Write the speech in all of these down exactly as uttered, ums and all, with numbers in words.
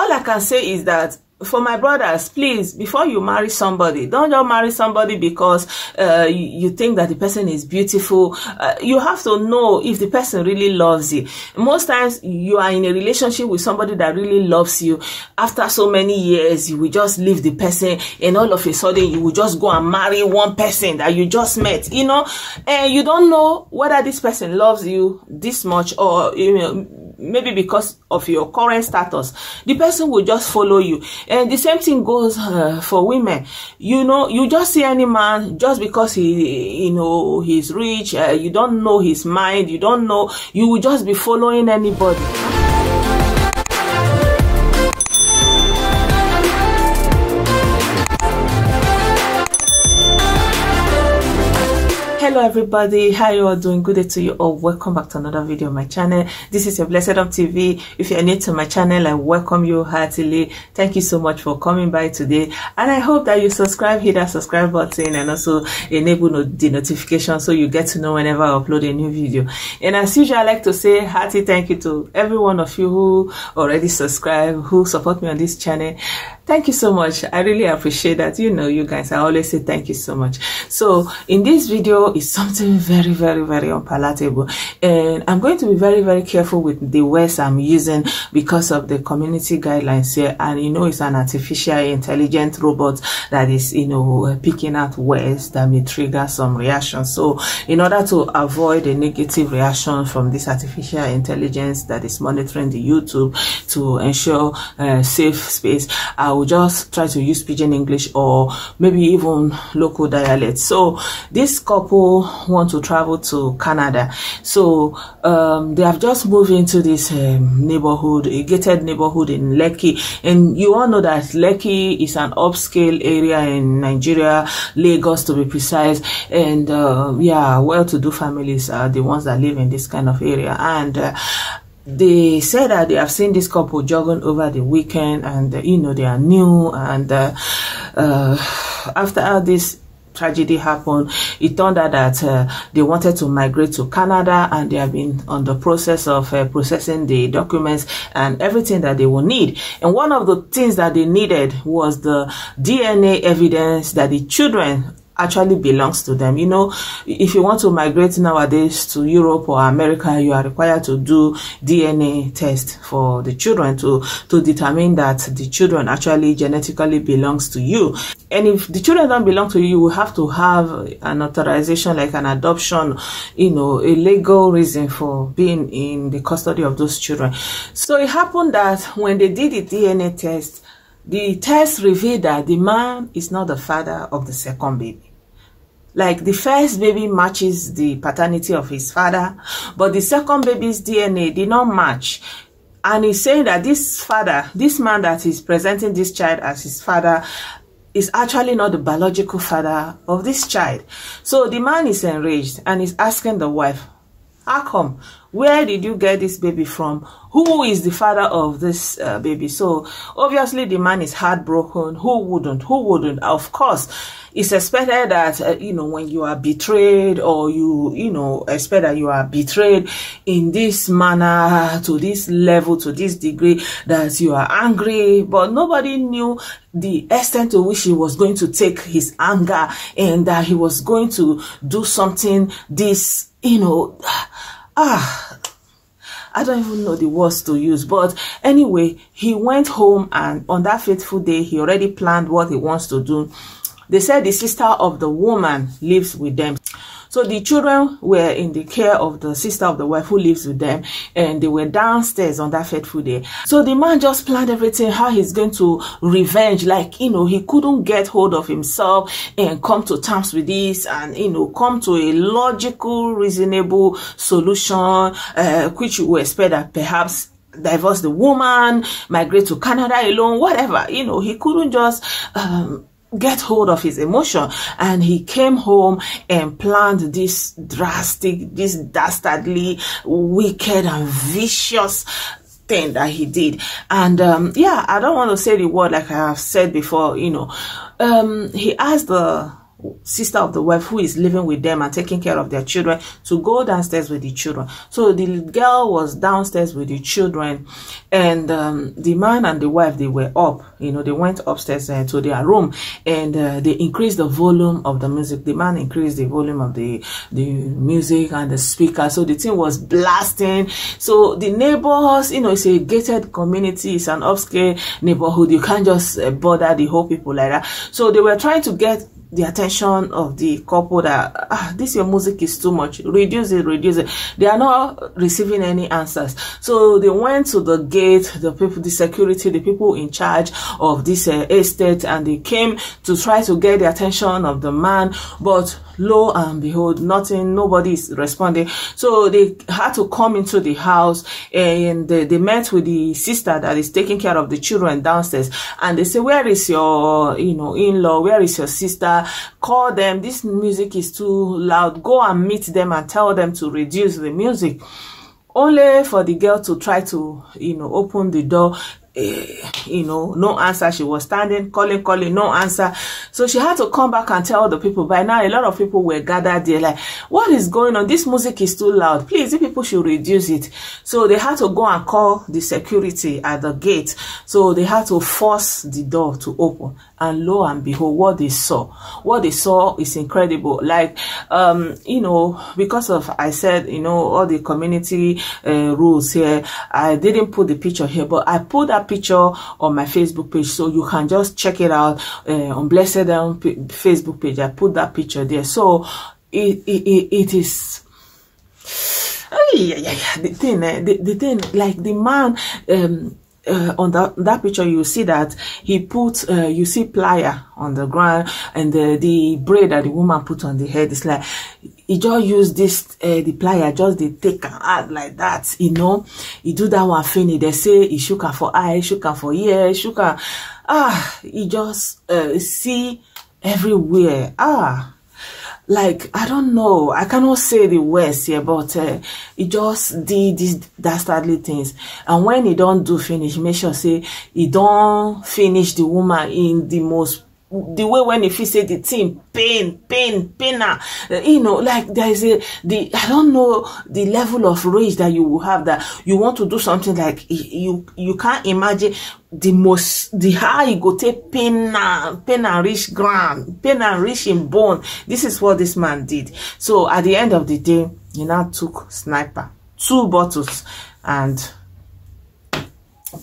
all I can say is that for my brothers, please, before you marry somebody, don't just marry somebody because uh, you, you think that the person is beautiful. Uh, you have to know if the person really loves you. Most times, you are in a relationship with somebody that really loves you. After so many years, you will just leave the person, and all of a sudden, you will just go and marry one person that you just met, you know? And you don't know whether this person loves you this much or, you know, maybe because of your current status, the person will just follow you. And the same thing goes uh, for women. You know, you just see any man just because he, you know, he's rich, uh, you don't know his mind, you don't know, you will just be following anybody. Hello everybody, how you all doing? Good day to you all. Welcome back to another video on my channel. This is your Blessedom T V. If you're new to my channel, I welcome you heartily. Thank you so much for coming by today, and I hope that you subscribe, hit that subscribe button, and also enable no the notification so you get to know whenever I upload a new video. And as usual, I like to say hearty thank you to every one of you who already subscribe, who support me on this channel. Thank you so much. I really appreciate that. You know, you guys, I always say thank you so much. So in this video is something very, very, very unpalatable. And I'm going to be very, very careful with the words I'm using because of the community guidelines here. And, you know, it's an artificial intelligent robot that is, you know, picking out words that may trigger some reaction. So in order to avoid a negative reaction from this artificial intelligence that is monitoring the YouTube to ensure uh, safe space, I will just try to use pidgin English or maybe even local dialect. So this couple want to travel to Canada, so um, they have just moved into this um, neighborhood, a gated neighborhood in Lekki. And you all know that Lekki is an upscale area in Nigeria, Lagos to be precise. And uh, yeah, well-to-do families are the ones that live in this kind of area. And uh, they said that they have seen this couple jogging over the weekend, and uh, you know, they are new. And uh, uh, after this tragedy happened, it turned out that uh, they wanted to migrate to Canada, and they have been on the process of uh, processing the documents and everything that they will need. And one of the things that they needed was the D N A evidence that the children actually belongs to them. You know, if you want to migrate nowadays to Europe or America, you are required to do D N A test for the children to to determine that the children actually genetically belongs to you. And if the children don't belong to you, you will have to have an authorization, like an adoption, you know, a legal reason for being in the custody of those children. So it happened that when they did the D N A test, the test revealed that the man is not the father of the second baby. Like, the first baby matches the paternity of his father, but the second baby's D N A did not match. And he's saying that this father, this man that is presenting this child as his father, is actually not the biological father of this child. So the man is enraged and is asking the wife, how come? Where did you get this baby from? Who is the father of this uh, baby? So obviously the man is heartbroken. Who wouldn't? Who wouldn't? Of course, it's expected that, uh, you know, when you are betrayed, or you, you know, expect that you are betrayed in this manner, to this level, to this degree, that you are angry. But nobody knew the extent to which he was going to take his anger, and that he was going to do something this, you know, ah, I don't even know the words to use. But anyway, he went home, and on that fateful day, he already planned what he wants to do. They said the sister of the woman lives with them. So the children were in the care of the sister of the wife who lives with them, and they were downstairs on that fateful day. So the man just planned everything, how he's going to revenge. Like, you know, he couldn't get hold of himself and come to terms with this, and, you know, come to a logical, reasonable solution, uh, which you would expect that perhaps divorce the woman, migrate to Canada alone, whatever. You know, he couldn't just um, get hold of his emotion, and he came home and planned this drastic, this dastardly, wicked and vicious thing that he did. And um yeah, I don't want to say the word like I have said before, you know. Um he asked the sister of the wife who is living with them and taking care of their children to go downstairs with the children. So the girl was downstairs with the children, and um, the man and the wife, they were up, you know, they went upstairs uh, to their room, and uh, they increased the volume of the music. The man increased the volume of the the music and the speaker, so the thing was blasting. So the neighbors, you know, it's a gated community, it's an upscale neighborhood, you can't just uh, bother the whole people like that. So they were trying to get the attention of the couple that ah, this your music is too much, reduce it, reduce it. They are not receiving any answers, so they went to the gate, the people, the security, the people in charge of this uh, estate, and they came to try to get the attention of the man, but lo and behold, nothing, nobody is responding. So they had to come into the house, and they, they met with the sister that is taking care of the children downstairs, and they say, where is your, you know, in-law, where is your sister? Call them, this music is too loud, go and meet them and tell them to reduce the music. Only for the girl to try to, you know, open the door, you know, no answer. She was standing calling, calling, no answer. So she had to come back and tell the people. By now a lot of people were gathered there like, what is going on? This music is too loud, please, the people should reduce it. So they had to go and call the security at the gate. So they had to force the door to open, and lo and behold, what they saw, what they saw is incredible. Like, um you know, because of, I said, you know, all the community uh, rules here, I didn't put the picture here, but I put that picture on my Facebook page, so you can just check it out uh, on Blessedom Facebook page. I put that picture there. So it it, it is oh, yeah, yeah, yeah. the thing uh, the, the thing like the man um Uh, on that, that picture, you see that he put, uh, you see plier on the ground, and the, the braid that the woman put on the head, it's like, he just used this, uh, the plier, just they take and add like that, you know, he do that one thing, they say, he shook her for eye, shook her for ear, shook her, ah, he just uh, see everywhere, ah. Like, I don't know, I cannot say the words here, but uh, he just did these dastardly things. And when he don't do finish, make sure say he don't finish the woman in the most, the way when if he say the thing, pain, pain, pain, uh, you know, like there is a, the, I don't know the level of rage that you will have, that you want to do something like, you, you can't imagine the most, the high you go take pain, pain and rich ground, pain and rich in bone. This is what this man did. So at the end of the day, he now took sniper, two bottles, and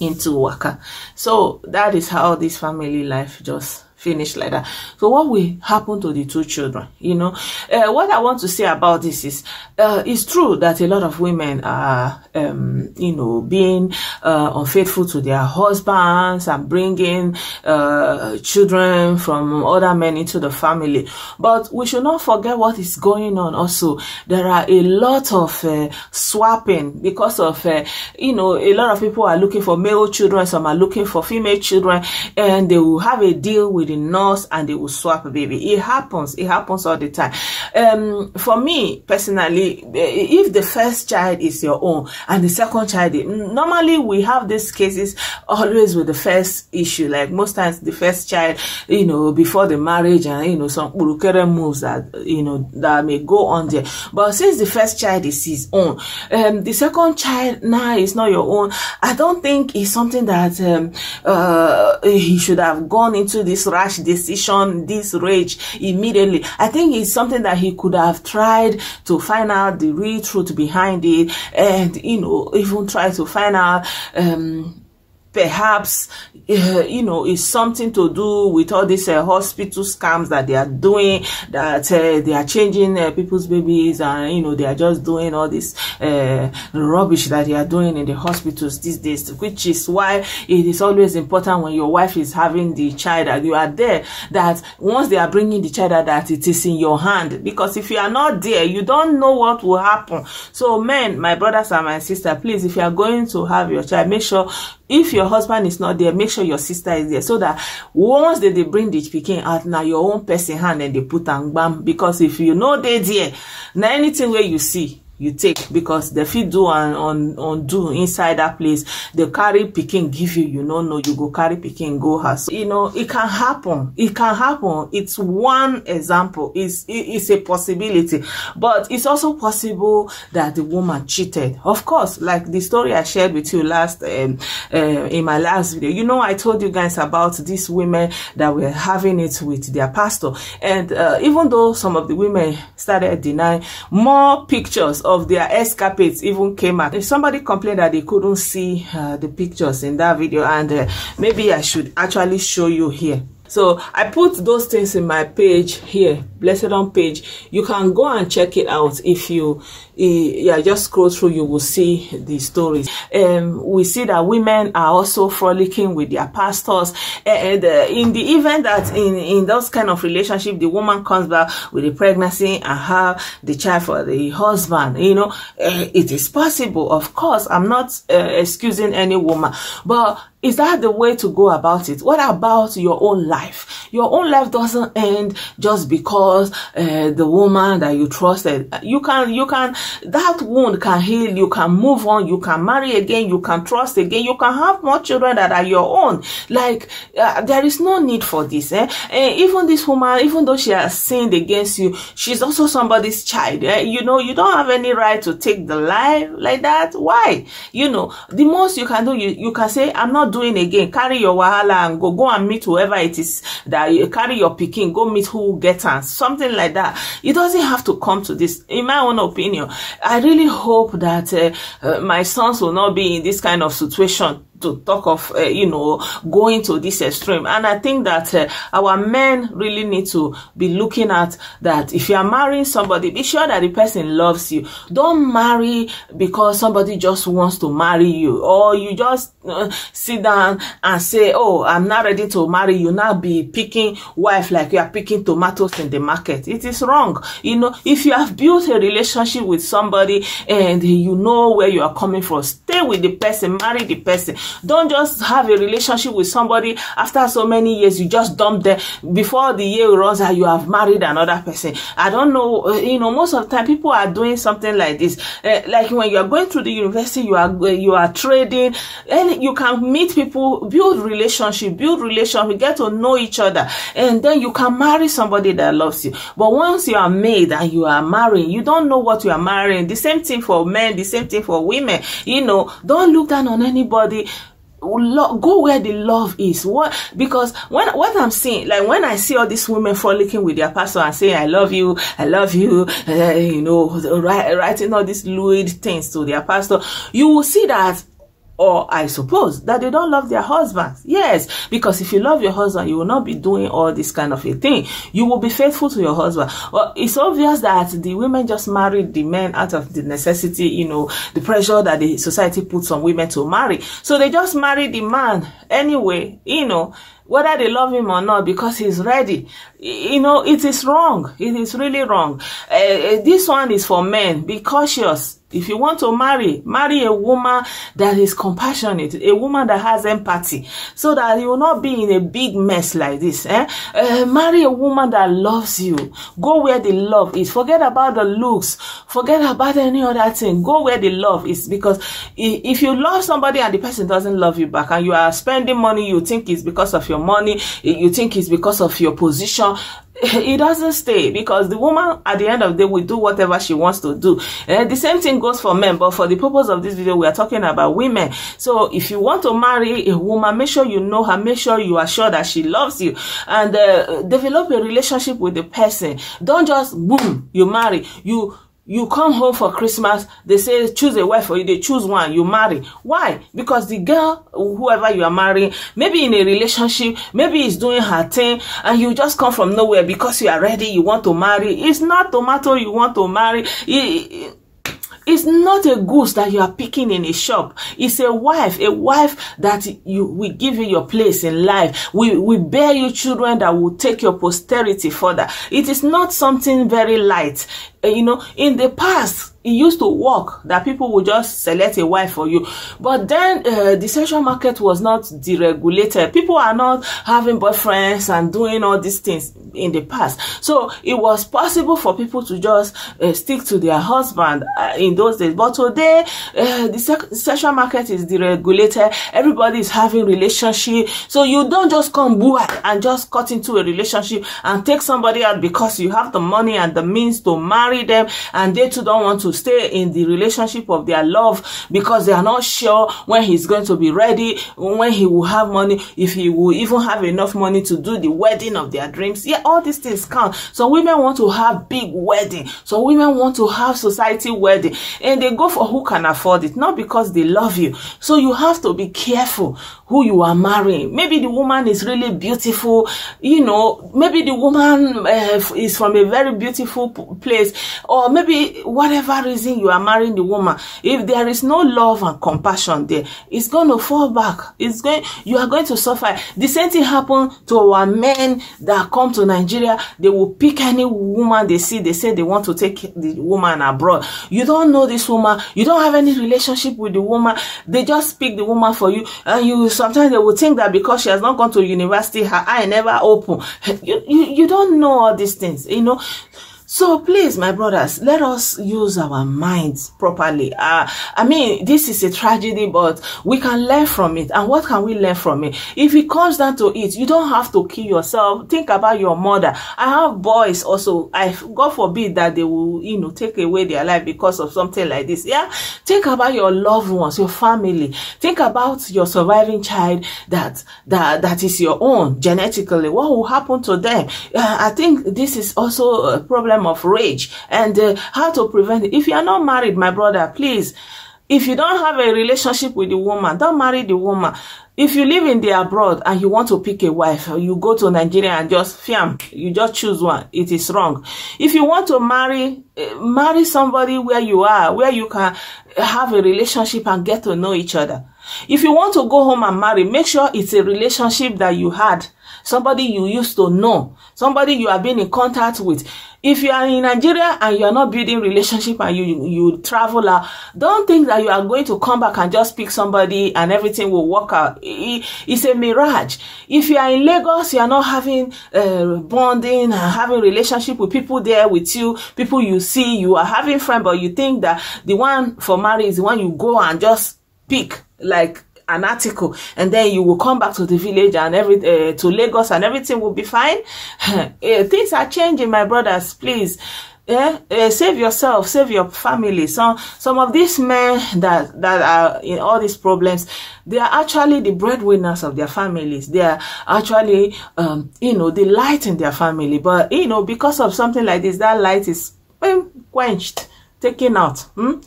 into Waka. So that is how this family life just finished like that. So what will happen to the two children? You know, uh, what I want to say about this is, uh, it's true that a lot of women are, um, you know, being uh, unfaithful to their husbands and bringing uh, children from other men into the family. But we should not forget what is going on also. There are a lot of uh, swapping because of, uh, you know, a lot of people are looking for male children, some are looking for female children, and they will have a deal with the nurse and they will swap a baby. It happens, it happens all the time. Um for me personally, if the first child is your own and the second child, normally we have these cases always with the first issue, like most times the first child, you know, before the marriage, and you know, some urukere moves that, you know, that may go on there. But since the first child is his own, um the second child now nah, is not your own, I don't think it's something that um uh he should have gone into this rash decision, this rage immediately. I think it's something that he could have tried to find out the real truth behind it, and you know, even try to find out um perhaps uh, you know, it's something to do with all these uh, hospital scams that they are doing, that uh, they are changing uh, people's babies, and you know, they are just doing all this uh, rubbish that they are doing in the hospitals these days, which is why it is always important when your wife is having the child that you are there, that once they are bringing the child out, that it is in your hand, because if you are not there, you don't know what will happen. So men, my brothers and my sister, please, if you are going to have your child, make sure if your husband is not there, make sure your sister is there, so that once they, they bring the picking out, now your own person hand and they put and bam. Because if you know they're there, now anything where you see, you take, because the fit do and on on do inside that place. They carry picking give you, you know, no, you go carry picking go house. You know, it can happen. It can happen. It's one example. It's it's a possibility, but it's also possible that the woman cheated. Of course, like the story I shared with you last um, uh, in my last video. You know, I told you guys about these women that were having it with their pastor, and uh, even though some of the women started denying, more pictures of their escapades even came out. If somebody complained that they couldn't see uh, the pictures in that video, and uh, maybe I should actually show you here. So I put those things in my page here, Blessedom page. You can go and check it out. If you, yeah, just scroll through, you will see the stories. Um, we see that women are also frolicking with their pastors, and uh, in the event that in in those kind of relationship, the woman comes back with a pregnancy and have the child for the husband. You know, uh, it is possible. Of course, I'm not uh, excusing any woman, but is that the way to go about it? What about your own life? Your own life doesn't end just because uh, the woman that you trusted. You can, you can, that wound can heal. You can move on. You can marry again. You can trust again. You can have more children that are your own. Like, uh, there is no need for this. Eh? And even this woman, even though she has sinned against you, she's also somebody's child. Eh? You know, you don't have any right to take the life like that. Why? You know, the most you can do, you, you can say, I'm not doing doing again. Carry your wahala and go go and meet whoever it is that you carry your picking, go meet who gets her, something like that. It doesn't have to come to this. In my own opinion, I really hope that uh, uh, my sons will not be in this kind of situation to talk of, uh, you know, going to this extreme. And I think that uh, our men really need to be looking at that. If you are marrying somebody, be sure that the person loves you. Don't marry because somebody just wants to marry you, or you just uh, sit down and say, oh, I'm not ready to marry you. Now be picking wife like you are picking tomatoes in the market. It is wrong. You know, if you have built a relationship with somebody and you know where you are coming from, stay with the person, marry the person. Don't just have a relationship with somebody after so many years, you just dump them before the year runs out, you have married another person. I don't know, you know, most of the time people are doing something like this. Uh, like when you are going through the university, you are you are trading, and you can meet people, build relationship, build relationship, get to know each other, and then you can marry somebody that loves you. But once you are made and you are marrying, you don't know what you are marrying. The same thing for men, the same thing for women. You know, don't look down on anybody. Go where the love is. What? Because when what I'm seeing, like when I see all these women frolicking with their pastor and saying, "I love you, I love you," uh, you know, writing all these lewd things to their pastor, you will see that. Or I suppose that they don't love their husbands. Yes, because if you love your husband, you will not be doing all this kind of a thing. You will be faithful to your husband. Well, it's obvious that the women just married the men out of the necessity, you know, the pressure that the society puts on women to marry. So they just married the man anyway, you know, whether they love him or not, because he's ready. You know, it is wrong. It is really wrong. Uh, this one is for men. Be cautious. If you want to marry, marry a woman that is compassionate, a woman that has empathy, so that you will not be in a big mess like this. Eh? Uh, marry a woman that loves you. Go where the love is. Forget about the looks. Forget about any other thing. Go where the love is, because if you love somebody and the person doesn't love you back, and you are spending money, you think it's because of your money, you think it's because of your position, it doesn't stay, because the woman at the end of the day will do whatever she wants to do. Uh, the same thing goes for men, but for the purpose of this video, we are talking about women. So if you want to marry a woman, make sure you know her, make sure you are sure that she loves you, and uh, develop a relationship with the person. Don't just boom, you marry. You You come home for Christmas, they say, choose a wife for you, they choose one, you marry. Why? Because the girl, whoever you are marrying, maybe in a relationship, maybe is doing her thing, and you just come from nowhere because you are ready, you want to marry. It's not tomato you want to marry. It, it, It's not a goose that you are picking in a shop. It's a wife, a wife that you will give you your place in life. We we bear you children that will take your posterity further. It is not something very light. Uh, you know, in the past, it used to work that people would just select a wife for you. But then uh, the sexual market was not deregulated. People are not having boyfriends and doing all these things. in the past. So it was possible for people to just uh, stick to their husband uh, in those days. But today, uh, the se sexual market is deregulated. Everybody is having relationship. So you don't just come and just cut into a relationship and take somebody out because you have the money and the means to marry them, and they too don't want to stay in the relationship of their love because they are not sure when he's going to be ready, when he will have money, if he will even have enough money to do the wedding of their dreams. Yeah, all these things count. So women want to have big wedding. So women want to have society wedding, and they go for who can afford it, not because they love you. So you have to be careful who you are marrying. Maybe the woman is really beautiful, you know, maybe the woman uh, is from a very beautiful place, or maybe whatever reason you are marrying the woman, if there is no love and compassion there, it's going to fall back. It's going, you are going to suffer. The same thing happened to our men that come to Nigeria. They will pick any woman they see. They say they want to take the woman abroad. You don't know this woman. You don't have any relationship with the woman. They just pick the woman for you, and you sometimes they will think that because she has not gone to university, her eye never open. You, you, you don't know all these things, you know. So please, my brothers, let us use our minds properly. Uh, I mean, this is a tragedy, but we can learn from it. And what can we learn from it? If it comes down to it, you don't have to kill yourself. Think about your mother. I have boys also. I, God forbid that they will, you know, take away their life because of something like this. Yeah. Think about your loved ones, your family. Think about your surviving child that, that, that is your own genetically. What will happen to them? Uh, I think this is also a problem of rage, and uh, how to prevent it. If you are not married, my brother, please, if you don't have a relationship with the woman, don't marry the woman. If you live in the abroad and you want to pick a wife, you go to Nigeria and just fiam, you just choose one. It is wrong. If you want to marry, marry somebody where you are, where you can have a relationship and get to know each other. If you want to go home and marry, make sure it's a relationship that you had, somebody you used to know, somebody you have been in contact with. If you are in Nigeria and you are not building relationship and you, you, you travel out, don't think that you are going to come back and just pick somebody and everything will work out. It, it's a mirage. If you are in Lagos, you are not having uh, bonding and having relationship with people there with you, people you see, you are having friends, but you think that the one for marriage is the one you go and just pick like an article, and then you will come back to the village and every uh, to Lagos and everything will be fine. Uh, things are changing, my brothers. Please, yeah, uh, save yourself, save your family. Some some of these men that that are in all these problems, they are actually the breadwinners of their families. They are actually um, you know, the light in their family. But you know, because of something like this, that light is quenched, taken out. Hmm?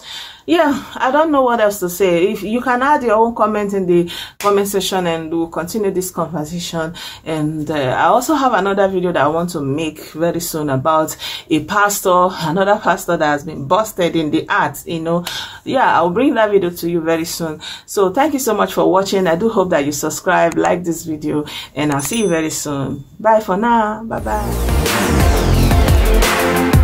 Yeah, I don't know what else to say. If you can add your own comment in the comment section, and we'll continue this conversation. And uh, I also have another video that I want to make very soon about a pastor, another pastor that has been busted in the arts, you know. Yeah, I'll bring that video to you very soon. So thank you so much for watching. I do hope that you subscribe, like this video, and I'll see you very soon. Bye for now. Bye bye.